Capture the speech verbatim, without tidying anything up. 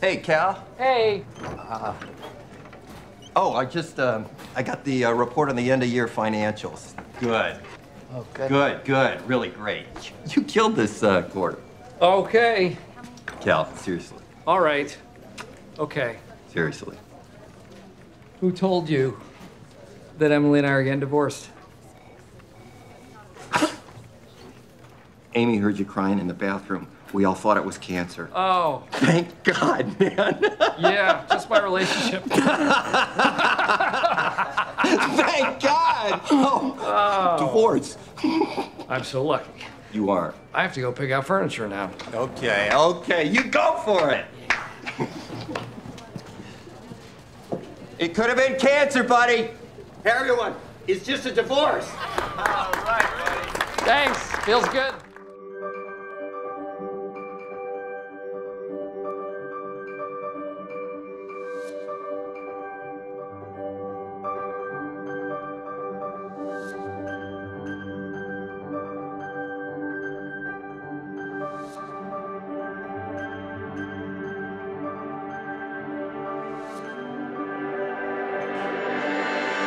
Hey, Cal. Hey. Uh, oh, I just, uh, I got the uh, report on the end-of-year financials. Good. Oh, good. Good, good. Really great. You killed this uh, quarter. Okay. Cal, seriously. All right. Okay. Seriously. Who told you that Emily and I are getting divorced? Amy heard you crying in the bathroom. We all thought it was cancer. Oh. Thank God, man. Yeah, just my relationship. Thank God. Oh, oh. Divorce. I'm so lucky. You are. I have to go pick out furniture now. Okay, okay. You go for it. It could have been cancer, buddy. Hey, everyone, it's just a divorce. All right, buddy. Thanks. Feels good.